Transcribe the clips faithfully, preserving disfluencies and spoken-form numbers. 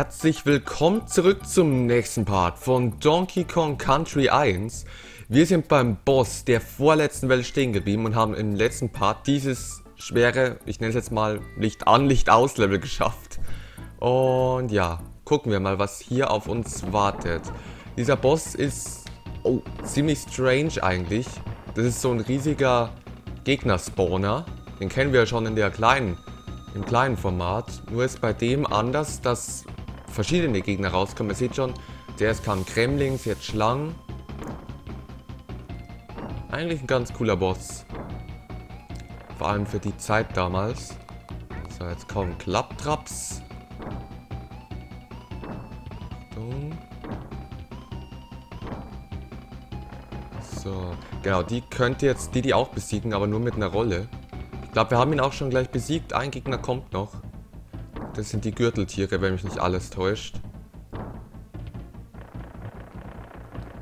herzlich willkommen zurück zum nächsten Part von Donkey Kong Country eins. Wir sind beim Boss der vorletzten Welt stehen geblieben und haben im letzten Part dieses schwere, ich nenne es jetzt mal Licht an, Licht aus Level geschafft. Und ja, gucken wir mal, was hier auf uns wartet. Dieser Boss ist oh, ziemlich strange eigentlich. Das ist so ein riesiger Gegner-Spawner. Den kennen wir ja schon in der kleinen im kleinen Format, nur ist bei dem anders, dass verschiedene Gegner rauskommen. Ihr seht schon, zuerst kamen Kremlings, jetzt Schlangen. Eigentlich ein ganz cooler Boss. Vor allem für die Zeit damals. So, jetzt kommen Klaptraps. So, genau, die könnte jetzt Diddy auch besiegen, aber nur mit einer Rolle. Ich glaube, wir haben ihn auch schon gleich besiegt. Ein Gegner kommt noch. Das sind die Gürteltiere, wenn mich nicht alles täuscht.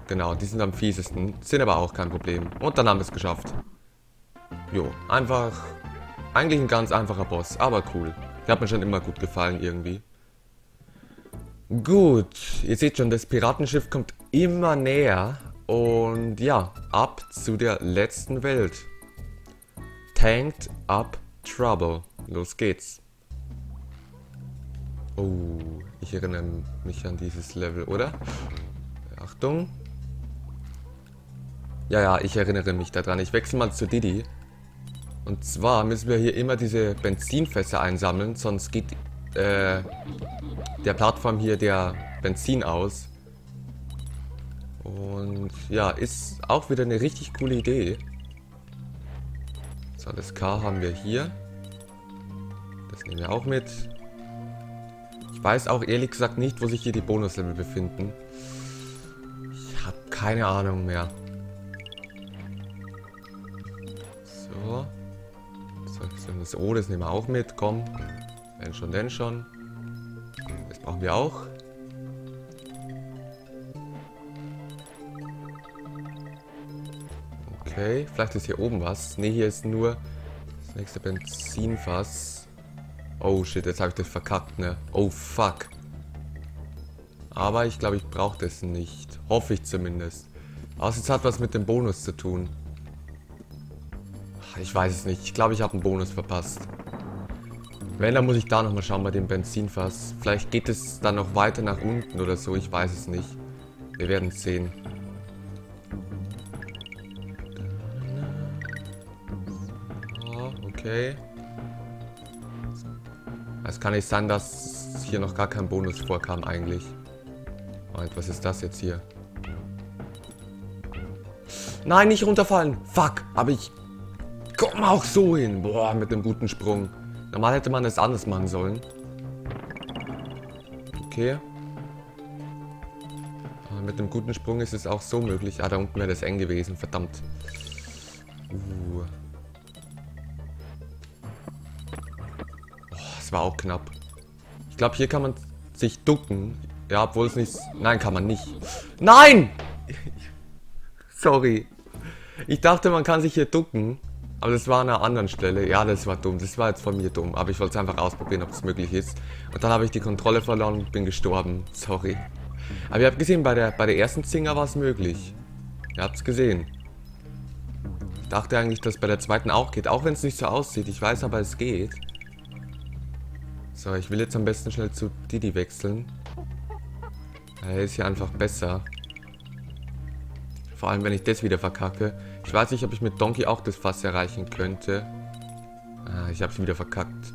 Genau, die sind am fiesesten. Sind aber auch kein Problem. Und dann haben wir es geschafft. Jo, einfach... Eigentlich ein ganz einfacher Boss, aber cool. Der hat mir schon immer gut gefallen irgendwie. Gut, ihr seht schon, das Piratenschiff kommt immer näher. Und ja, ab zu der letzten Welt. Tanked Up Trouble. Los geht's. Oh, ich erinnere mich an dieses Level, oder? Achtung. Ja, ja, ich erinnere mich daran. Ich wechsle mal zu Diddy. Und zwar müssen wir hier immer diese Benzinfässer einsammeln, sonst geht äh, der Plattform hier der Benzin aus. Und ja, ist auch wieder eine richtig coole Idee. So, das K haben wir hier. Das nehmen wir auch mit. Ich weiß auch ehrlich gesagt nicht, wo sich hier die Bonuslevel befinden. Ich habe keine Ahnung mehr. So. So, das O, das nehmen wir auch mit. Komm. Wenn schon, denn schon. Das brauchen wir auch. Okay, vielleicht ist hier oben was. Ne, hier ist nur das nächste Benzinfass. Oh shit, jetzt habe ich das verkackt, ne? Oh fuck. Aber ich glaube, ich brauche das nicht. Hoffe ich zumindest. Außer es hat was mit dem Bonus zu tun. Ich weiß es nicht. Ich glaube, ich habe einen Bonus verpasst. Wenn, dann muss ich da nochmal schauen bei dem Benzinfass. Vielleicht geht es dann noch weiter nach unten oder so. Ich weiß es nicht. Wir werden es sehen. Okay. Es kann nicht sein, dass hier noch gar kein Bonus vorkam eigentlich. Und was ist das jetzt hier? Nein, nicht runterfallen. Fuck, aber ich komme auch so hin. Boah, mit einem guten Sprung. Normal hätte man es anders machen sollen. Okay. Aber mit einem guten Sprung ist es auch so möglich. Ah, da unten wäre das eng gewesen. Verdammt. Uh. War auch knapp. Ich glaube, hier kann man sich ducken. Ja, obwohl es nicht... Nein, kann man nicht. Nein! Sorry. Ich dachte, man kann sich hier ducken. Aber das war an einer anderen Stelle. Ja, das war dumm. Das war jetzt von mir dumm. Aber ich wollte es einfach ausprobieren, ob es möglich ist. Und dann habe ich die Kontrolle verloren und bin gestorben. Sorry. Aber ihr habt gesehen, bei der, bei der ersten Zinger war es möglich. Ihr habt es gesehen. Ich dachte eigentlich, dass es bei der zweiten auch geht. Auch wenn es nicht so aussieht. Ich weiß aber, es geht. So, ich will jetzt am besten schnell zu Diddy wechseln. Er ist hier einfach besser. Vor allem, wenn ich das wieder verkacke. Ich weiß nicht, ob ich mit Donkey auch das Fass erreichen könnte. Ah, ich habe es wieder verkackt.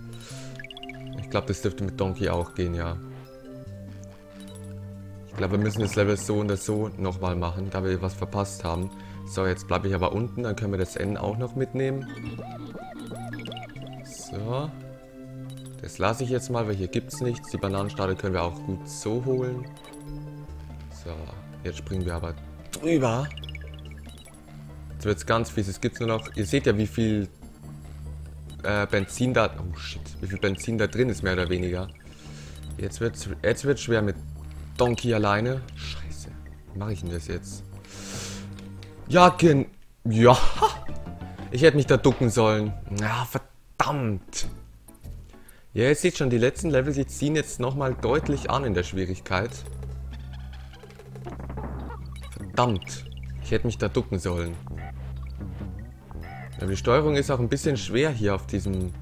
Ich glaube, das dürfte mit Donkey auch gehen, ja. Ich glaube, wir müssen das Level so und das so nochmal machen, da wir was verpasst haben. So, jetzt bleibe ich aber unten. Dann können wir das N auch noch mitnehmen. So. Das lasse ich jetzt mal, weil hier gibt es nichts. Die Bananenstade können wir auch gut so holen. So, jetzt springen wir aber drüber. Jetzt wird es ganz fies. Es gibt nur noch... Ihr seht ja, wie viel äh, Benzin da... Oh shit. Wie viel Benzin da drin ist, mehr oder weniger. Jetzt wird es jetzt wird's schwer mit Donkey alleine. Scheiße. Wie mache ich denn das jetzt? Ja, gen... Ja. Ich hätte mich da ducken sollen. Na, verdammt. Ja, ihr seht schon, die letzten Level, die ziehen jetzt nochmal deutlich an in der Schwierigkeit. Verdammt, ich hätte mich da ducken sollen. Ja, die Steuerung ist auch ein bisschen schwer hier auf diesem,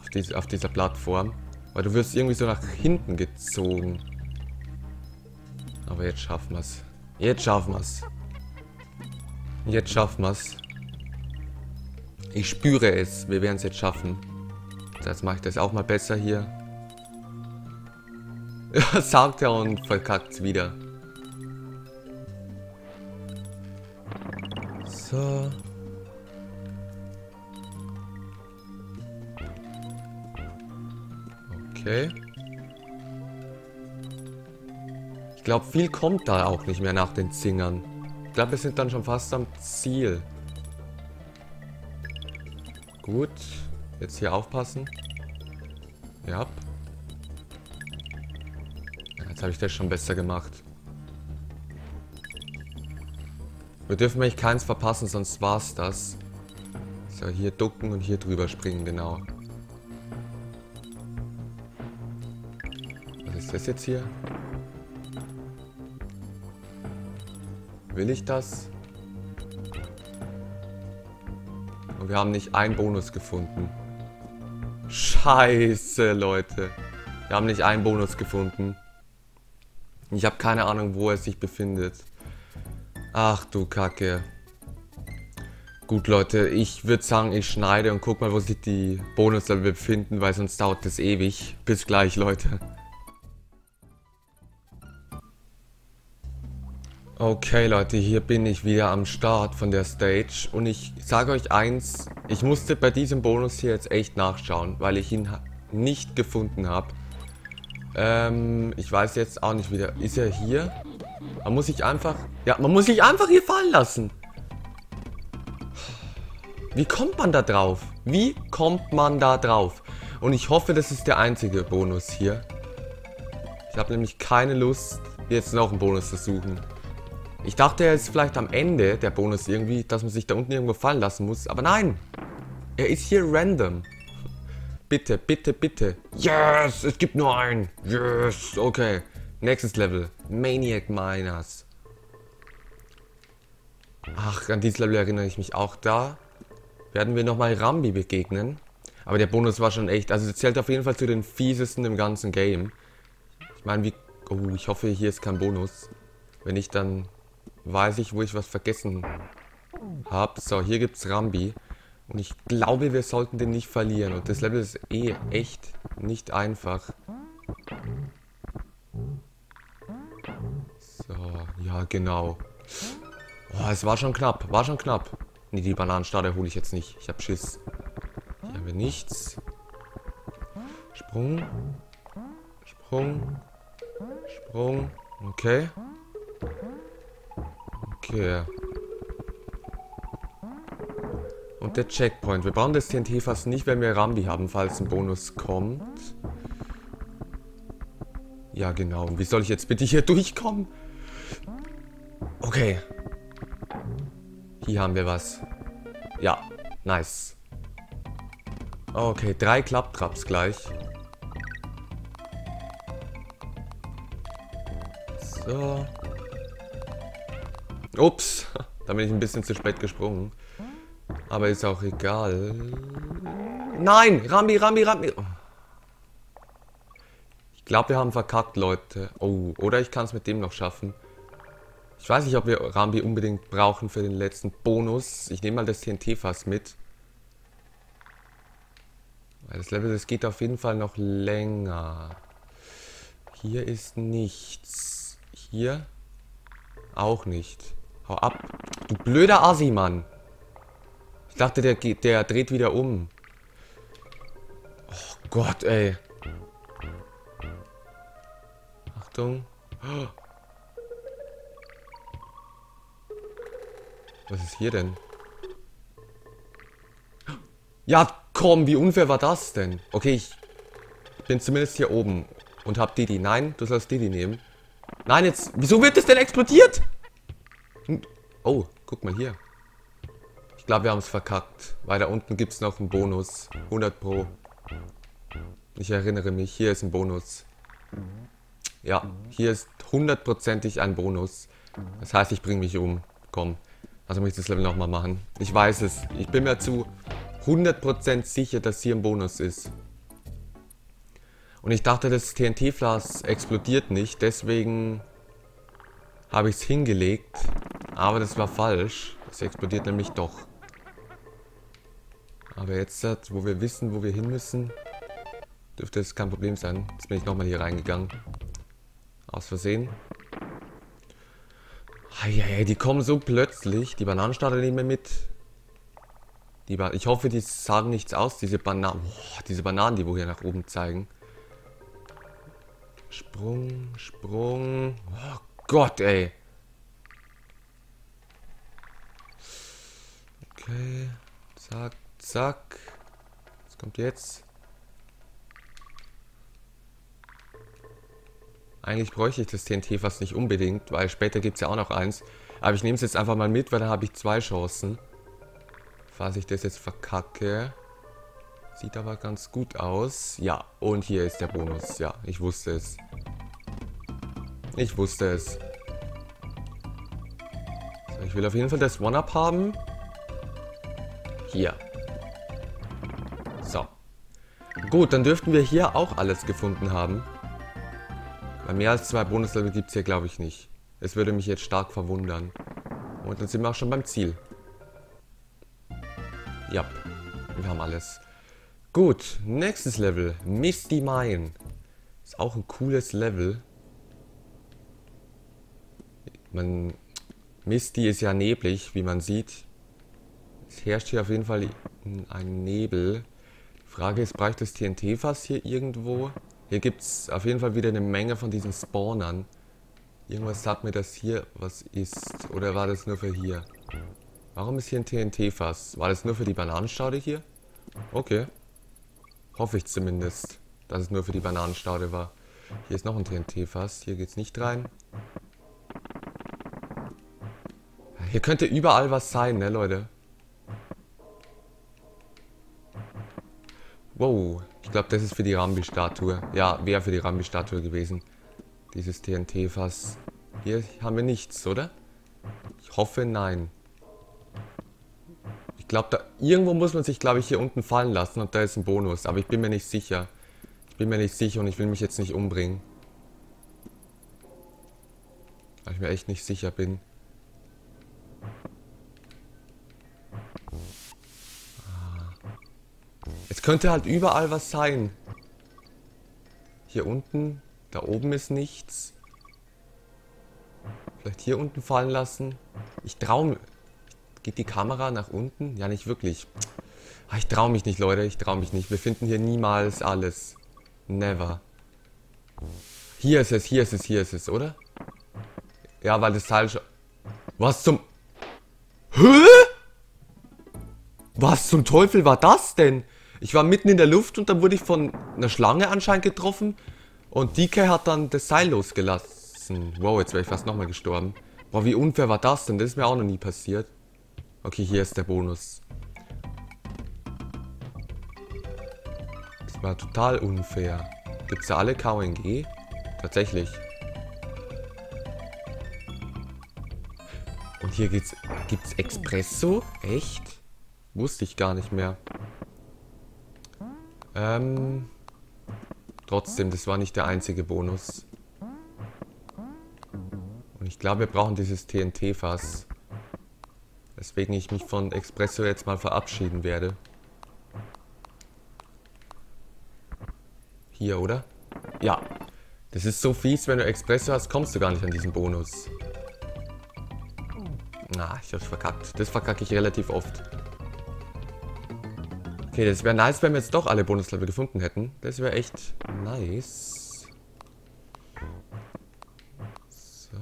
auf, dies, auf dieser Plattform, weil du wirst irgendwie so nach hinten gezogen. Aber jetzt schaffen wir es. Jetzt schaffen wir es. Jetzt schaffen wir es. Ich spüre es. Wir werden es jetzt schaffen. Jetzt mache ich das auch mal besser hier. Ja, sagt er und verkackt es wieder. So. Okay. Ich glaube, viel kommt da auch nicht mehr nach den Zingern. Ich glaube, wir sind dann schon fast am Ziel. Gut. Jetzt hier aufpassen. Ja. Jetzt habe ich das schon besser gemacht. Wir dürfen eigentlich keins verpassen, sonst war's das. So, hier ducken und hier drüber springen, genau. Was ist das jetzt hier? Will ich das? Und wir haben nicht einen Bonus gefunden. Scheiße, Leute. Wir haben nicht einen Bonus gefunden. Ich habe keine Ahnung, wo er sich befindet. Ach du Kacke. Gut, Leute, ich würde sagen, ich schneide und guck mal, wo sich die Bonuslevel befinden, weil sonst dauert das ewig. Bis gleich, Leute. Okay, Leute, hier bin ich wieder am Start von der Stage. Und ich sage euch eins, ich musste bei diesem Bonus hier jetzt echt nachschauen, weil ich ihn nicht gefunden habe. Ähm, ich weiß jetzt auch nicht wieder. Ist er hier? Man muss sich einfach... Ja, man muss sich einfach hier fallen lassen. Wie kommt man da drauf? Wie kommt man da drauf? Und ich hoffe, das ist der einzige Bonus hier. Ich habe nämlich keine Lust, jetzt noch einen Bonus zu suchen. Ich dachte, er ist vielleicht am Ende, der Bonus irgendwie, dass man sich da unten irgendwo fallen lassen muss. Aber nein, er ist hier random. Bitte, bitte, bitte. Yes, es gibt nur einen. Yes, okay. Nächstes Level. Maniac Miners. Ach, an dieses Level erinnere ich mich auch. Da werden wir nochmal Rambi begegnen. Aber der Bonus war schon echt. Also, das zählt auf jeden Fall zu den fiesesten im ganzen Game. Ich meine, wie... Oh, ich hoffe, hier ist kein Bonus. Wenn nicht, dann weiß ich, wo ich was vergessen habe. So, hier gibt es Rambi. Und ich glaube, wir sollten den nicht verlieren. Und das Level ist eh echt nicht einfach. So, ja genau. Oh, es war schon knapp, war schon knapp. Ne, die Bananenstade hole ich jetzt nicht. Ich hab Schiss. Hier haben wir nichts. Sprung. Sprung. Sprung. Okay. Okay. Und der Checkpoint. Wir brauchen das T N T fast nicht, wenn wir Rambi haben, falls ein Bonus kommt. Ja, genau. Und wie soll ich jetzt bitte hier durchkommen? Okay. Hier haben wir was. Ja, nice. Okay, drei Klaptraps gleich. So. Ups, da bin ich ein bisschen zu spät gesprungen. Aber ist auch egal. Nein! Rambi, Rambi, Rambi! Ich glaube, wir haben verkackt, Leute. Oh, oder ich kann es mit dem noch schaffen. Ich weiß nicht, ob wir Rambi unbedingt brauchen für den letzten Bonus. Ich nehme mal das T N T-Fass mit. Weil das Level, das geht auf jeden Fall noch länger. Hier ist nichts. Hier auch nicht. Hau ab. Du blöder Assi, Mann. Ich dachte, der, der dreht wieder um. Oh Gott, ey. Achtung. Was ist hier denn? Ja, komm, wie unfair war das denn? Okay, ich bin zumindest hier oben und hab Diddy. Nein, du sollst Diddy nehmen. Nein, jetzt... Wieso wird das denn explodiert? Oh, guck mal hier. Ich Ich glaube, wir haben es verkackt. Weil da unten gibt es noch einen Bonus. hundert Pro. Ich erinnere mich, hier ist ein Bonus. Ja, hier ist hundertprozentig ein Bonus. Das heißt, ich bringe mich um. Komm, also muss ich das Level nochmal machen. Ich weiß es. Ich bin mir zu hundert Prozent sicher, dass hier ein Bonus ist. Und ich dachte, das T N T-Flas explodiert nicht. Deswegen habe ich es hingelegt. Aber das war falsch. Es explodiert nämlich doch. Aber jetzt, wo wir wissen, wo wir hin müssen, dürfte es kein Problem sein. Jetzt bin ich nochmal hier reingegangen. Aus Versehen. Eieiei, die kommen so plötzlich. Die Bananen starten nicht mehr mit. Die ba ich hoffe, die sagen nichts aus. Diese Bananen, oh, diese Bananen, die wo hier nach oben zeigen. Sprung, Sprung. Oh Gott, ey. Okay. Zack, zack. Was kommt jetzt? Eigentlich bräuchte ich das T N T fast nicht unbedingt, weil später gibt es ja auch noch eins. Aber ich nehme es jetzt einfach mal mit, weil dann habe ich zwei Chancen. Falls ich das jetzt verkacke. Sieht aber ganz gut aus. Ja, und hier ist der Bonus. Ja, ich wusste es. Ich wusste es. So, ich will auf jeden Fall das One-Up haben. Hier. So. Gut, dann dürften wir hier auch alles gefunden haben. Bei mehr als zwei Bonuslevel gibt es hier, glaube ich, nicht. Es würde mich jetzt stark verwundern. Und dann sind wir auch schon beim Ziel. Ja, wir haben alles. Gut, nächstes Level. Misty Mine. Ist auch ein cooles Level. Man, Misty ist ja neblig, wie man sieht. Es herrscht hier auf jeden Fall ein Nebel. Die Frage ist, braucht das T N T-Fass hier irgendwo? Hier gibt es auf jeden Fall wieder eine Menge von diesen Spawnern. Irgendwas sagt mir, dass hier was ist. Oder war das nur für hier? Warum ist hier ein T N T-Fass? War das nur für die Bananenstaude hier? Okay. Hoffe ich zumindest, dass es nur für die Bananenstaude war. Hier ist noch ein T N T-Fass. Hier geht es nicht rein. Hier könnte überall was sein, ne, Leute? Wow. Ich glaube, das ist für die Rambi-Statue. Ja, wäre für die Rambi-Statue gewesen. Dieses T N T-Fass. Hier haben wir nichts, oder? Ich hoffe, nein. Ich glaube, da irgendwo muss man sich, glaube ich, hier unten fallen lassen. Und da ist ein Bonus. Aber ich bin mir nicht sicher. Ich bin mir nicht sicher und ich will mich jetzt nicht umbringen. Weil ich mir echt nicht sicher bin. Könnte halt überall was sein. Hier unten, da oben ist nichts. Vielleicht hier unten fallen lassen. Ich traue mich. Geht die Kamera nach unten? Ja, nicht wirklich. Ich traue mich nicht, Leute. Ich traue mich nicht. Wir finden hier niemals alles. Never. Hier ist es, hier ist es, hier ist es, oder? Ja, weil das Teil schon... Was zum... Hä? Was zum Teufel war das denn? Ich war mitten in der Luft und dann wurde ich von einer Schlange anscheinend getroffen. Und D K hat dann das Seil losgelassen. Wow, jetzt wäre ich fast nochmal gestorben. Boah, wie unfair war das denn? Das ist mir auch noch nie passiert. Okay, hier ist der Bonus. Das war total unfair. Gibt es da alle K N G? Tatsächlich. Und hier gibt's, gibt's Espresso? Echt? Wusste ich gar nicht mehr. Ähm, trotzdem, das war nicht der einzige Bonus. Und ich glaube, wir brauchen dieses T N T-Fass. Deswegen ich mich von Espresso jetzt mal verabschieden werde. Hier, oder? Ja. Das ist so fies, wenn du Espresso hast, kommst du gar nicht an diesen Bonus. Na, ich hab's verkackt. Das verkacke ich relativ oft. Okay, das wäre nice, wenn wir jetzt doch alle Bonuslevel gefunden hätten. Das wäre echt nice. So.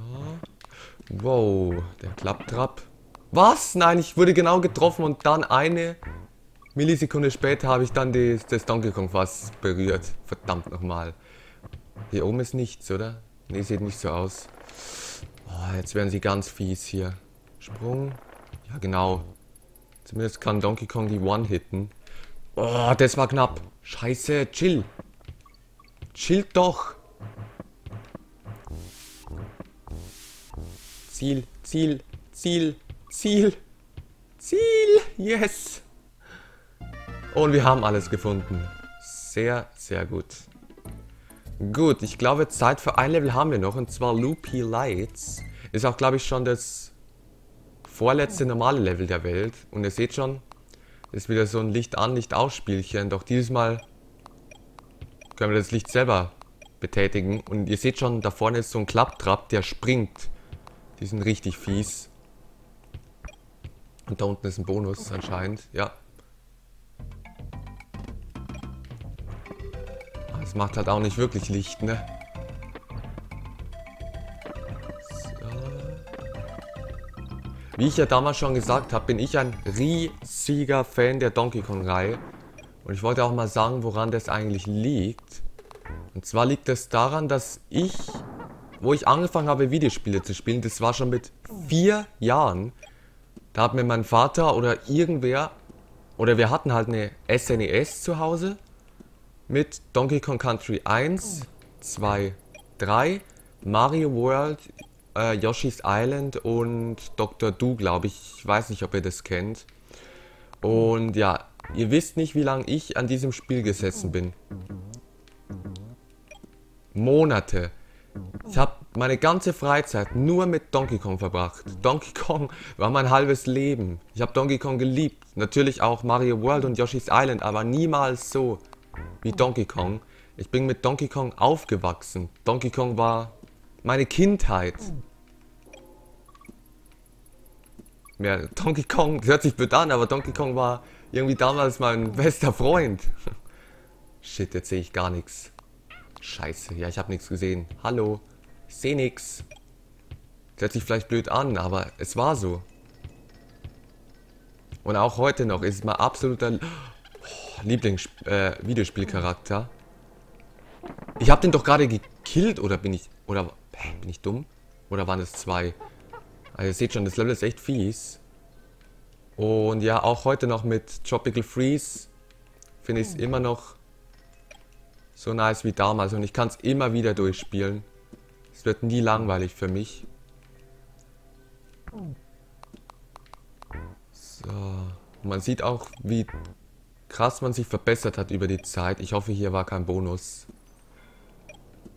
Wow, der Klaptrap. Was? Nein, ich wurde genau getroffen und dann eine Millisekunde später habe ich dann das, das Donkey Kong Fass berührt. Verdammt nochmal. Hier oben ist nichts, oder? Ne, sieht nicht so aus. Oh, jetzt werden sie ganz fies hier. Sprung. Ja, genau. Zumindest kann Donkey Kong die One-Hitten. Oh, das war knapp. Scheiße, chill. Chill doch. Ziel, Ziel, Ziel, Ziel, Ziel. Yes. Und wir haben alles gefunden. Sehr, sehr gut. Gut, ich glaube, Zeit für ein Level haben wir noch. Und zwar Loopy Lights. Ist auch, glaube ich, schon das vorletzte normale Level der Welt. Und ihr seht schon, ist wieder so ein Licht-an-, Licht-aus-Spielchen. Doch dieses Mal können wir das Licht selber betätigen. Und ihr seht schon, da vorne ist so ein Klaptrap, der springt. Die sind richtig fies. Und da unten ist ein Bonus anscheinend. Ja. Das macht halt auch nicht wirklich Licht, ne? Wie ich ja damals schon gesagt habe, bin ich ein riesiger Fan der Donkey Kong-Reihe. Und ich wollte auch mal sagen, woran das eigentlich liegt. Und zwar liegt das daran, dass ich, wo ich angefangen habe, Videospiele zu spielen, das war schon mit vier Jahren. Da hat mir mein Vater oder irgendwer, oder wir hatten halt eine S N E S zu Hause mit Donkey Kong Country eins, zwei, drei, Mario World, Uh, Yoshi's Island und Doktor Du, glaube ich. Ich weiß nicht, ob ihr das kennt. Und ja, ihr wisst nicht, wie lange ich an diesem Spiel gesessen bin. Monate. Ich habe meine ganze Freizeit nur mit Donkey Kong verbracht. Donkey Kong war mein halbes Leben. Ich habe Donkey Kong geliebt. Natürlich auch Mario World und Yoshi's Island, aber niemals so wie Donkey Kong. Ich bin mit Donkey Kong aufgewachsen. Donkey Kong war meine Kindheit. Ja, Donkey Kong, das hört sich blöd an, aber Donkey Kong war irgendwie damals mein bester Freund. Shit, jetzt sehe ich gar nichts. Scheiße, ja, ich habe nichts gesehen. Hallo, ich sehe nichts. Das hört sich vielleicht blöd an, aber es war so. Und auch heute noch ist es mein absoluter oh, Lieblings-Videospielcharakter. Äh, ich habe den doch gerade gekillt, oder bin ich... Oder... Bin ich dumm? Oder waren es zwei? Also ihr seht schon, das Level ist echt fies. Und ja, auch heute noch mit Tropical Freeze finde ich es immer noch so nice wie damals. Und ich kann es immer wieder durchspielen. Es wird nie langweilig für mich. So. Und man sieht auch, wie krass man sich verbessert hat über die Zeit. Ich hoffe, hier war kein Bonus.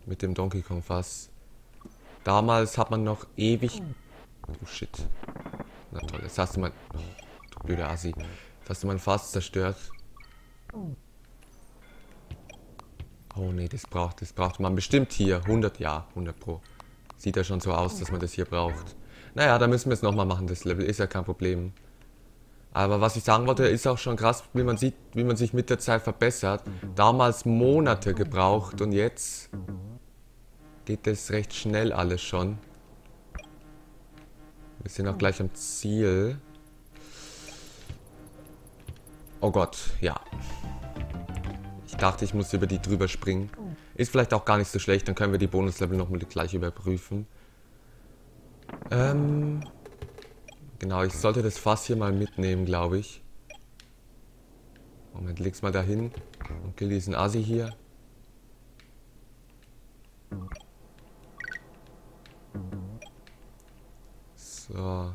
Mit dem Donkey Kong Fass. Damals hat man noch ewig... Oh shit. Na toll, jetzt hast du mein... Oh, du blöder Assi. Jetzt hast du mein Fass zerstört. Oh nee, das braucht, das braucht man bestimmt hier. hundert, ja, hundert pro. Sieht ja schon so aus, dass man das hier braucht. Naja, da müssen wir es nochmal machen. Das Level ist ja kein Problem. Aber was ich sagen wollte, ist auch schon krass, wie man sieht, wie man sich mit der Zeit verbessert. Damals Monate gebraucht und jetzt... geht das recht schnell alles schon. Wir sind auch gleich am Ziel. Oh Gott, ja. Ich dachte, ich muss über die drüber springen. Ist vielleicht auch gar nicht so schlecht, dann können wir die Bonuslevel nochmal gleich überprüfen. Ähm, genau, ich sollte das Fass hier mal mitnehmen, glaube ich. Moment, leg's mal dahin und kill diesen Asi hier. So.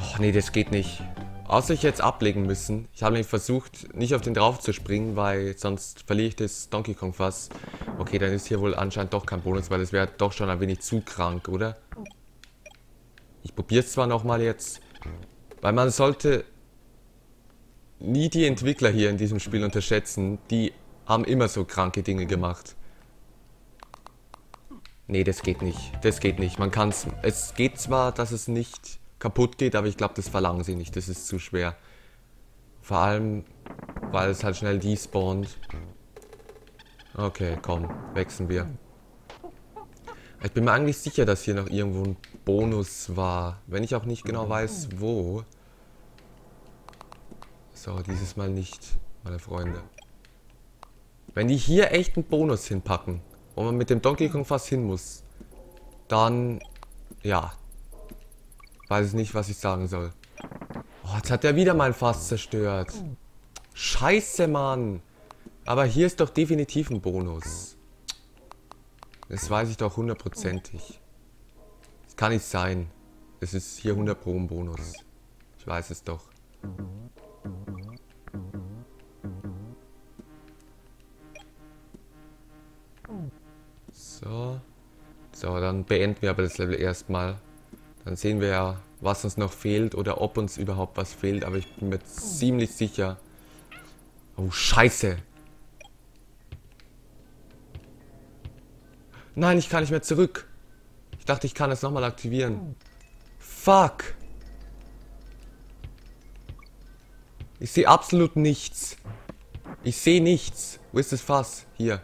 Och nee, das geht nicht. Außer ich jetzt ablegen müssen. Ich habe nämlich versucht, nicht auf den drauf zu springen, weil sonst verliere ich das Donkey Kong Fass. Okay, dann ist hier wohl anscheinend doch kein Bonus, weil das wäre doch schon ein wenig zu krank, oder? Ich probiere es zwar nochmal jetzt, weil man sollte nie die Entwickler hier in diesem Spiel unterschätzen. Die haben immer so kranke Dinge gemacht. Nee, das geht nicht. Das geht nicht. Man kann es... Es geht zwar, dass es nicht kaputt geht, aber ich glaube, das verlangen sie nicht. Das ist zu schwer. Vor allem, weil es halt schnell despawnt. Okay, komm. Wechseln wir. Ich bin mir eigentlich sicher, dass hier noch irgendwo ein Bonus war. Wenn ich auch nicht genau weiß, wo. So, dieses Mal nicht, meine Freunde. Wenn die hier echt einen Bonus hinpacken... und man mit dem Donkey Kong fast hin muss, dann, ja, weiß ich nicht, was ich sagen soll. Oh, jetzt hat er wieder mein Fass zerstört. Scheiße, Mann. Aber hier ist doch definitiv ein Bonus. Das weiß ich doch hundertprozentig. Das kann nicht sein. Es ist hier hundert Pro ein Bonus. Ich weiß es doch. So. So, dann beenden wir aber das Level erstmal. Dann sehen wir ja, was uns noch fehlt oder ob uns überhaupt was fehlt. Aber ich bin mir ziemlich sicher. Oh, Scheiße. Nein, ich kann nicht mehr zurück. Ich dachte, ich kann es nochmal aktivieren. Fuck. Ich sehe absolut nichts. Ich sehe nichts. Wo ist das Fass? Hier.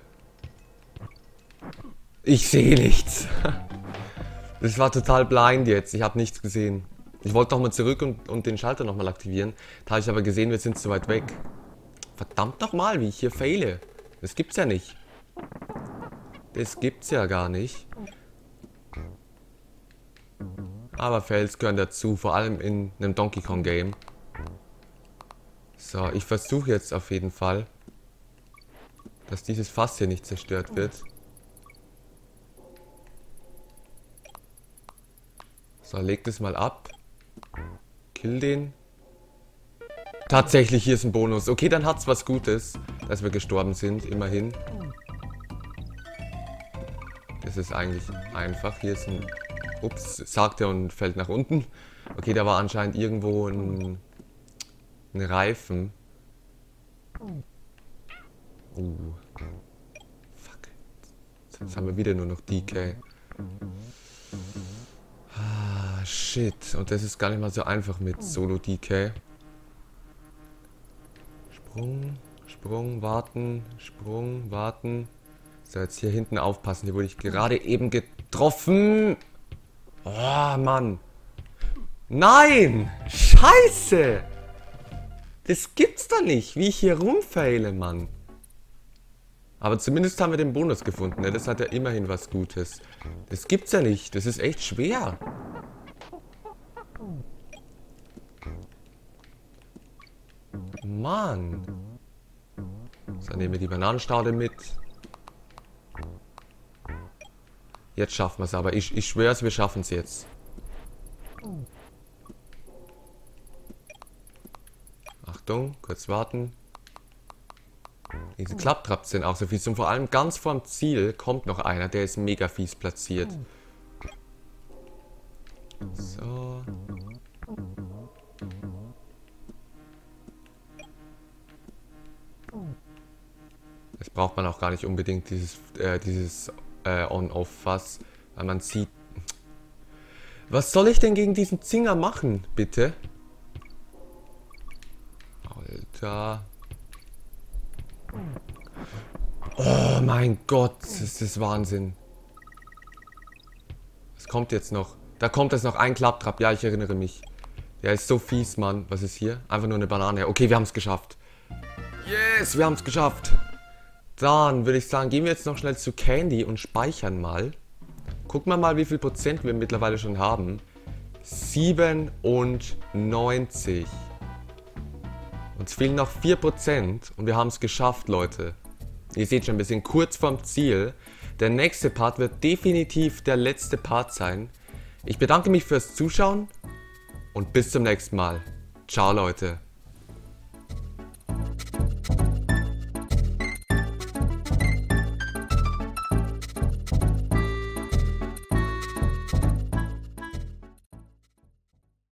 Ich sehe nichts. Das war total blind jetzt. Ich habe nichts gesehen. Ich wollte nochmal zurück und, und den Schalter nochmal aktivieren. Da habe ich aber gesehen, wir sind zu weit weg. Verdammt nochmal, wie ich hier fehle. Das gibt's ja nicht. Das gibt's ja gar nicht. Aber Fails gehören dazu, vor allem in einem Donkey Kong Game. So, ich versuche jetzt auf jeden Fall, dass dieses Fass hier nicht zerstört wird. So, leg das mal ab. Kill den. Tatsächlich, hier ist ein Bonus. Okay, dann hat's was Gutes, dass wir gestorben sind, immerhin. Das ist eigentlich einfach. Hier ist ein... Ups, sagt er und fällt nach unten. Okay, da war anscheinend irgendwo ein, ein Reifen. Uh. Fuck. Jetzt haben wir wieder nur noch D K. Shit, und das ist gar nicht mal so einfach mit Solo-D K. Sprung, Sprung, warten, Sprung, warten. So, jetzt hier hinten aufpassen. Hier wurde ich gerade eben getroffen. Oh, Mann. Nein! Scheiße! Das gibt's doch nicht, wie ich hier rumfaile, Mann. Aber zumindest haben wir den Bonus gefunden, ne? Das hat ja immerhin was Gutes. Das gibt's ja nicht, das ist echt schwer. Mann. So, nehmen wir die Bananenstaude mit. Jetzt schaffen wir es aber. Ich, ich schwöre es, wir schaffen es jetzt. Achtung, kurz warten. Diese Klaptraps sind auch so fies. Und vor allem ganz vorm Ziel kommt noch einer, der ist mega fies platziert. So. Das braucht man auch gar nicht unbedingt, dieses, äh, dieses äh, On-Off-Fass, weil man sieht... Was soll ich denn gegen diesen Zinger machen, bitte? Alter... Oh mein Gott, das ist Wahnsinn. Was kommt jetzt noch? Da kommt jetzt noch ein Klaptrap, ja, ich erinnere mich. Der ist so fies, Mann. Was ist hier? Einfach nur eine Banane. Okay, wir haben es geschafft. Yes, wir haben es geschafft. Dann würde ich sagen, gehen wir jetzt noch schnell zu Candy und speichern mal. Gucken wir mal, wie viel Prozent wir mittlerweile schon haben. siebenundneunzig. Uns fehlen noch vier Prozent und wir haben es geschafft, Leute. Ihr seht schon, wir sind kurz vorm Ziel. Der nächste Part wird definitiv der letzte Part sein. Ich bedanke mich fürs Zuschauen und bis zum nächsten Mal. Ciao, Leute.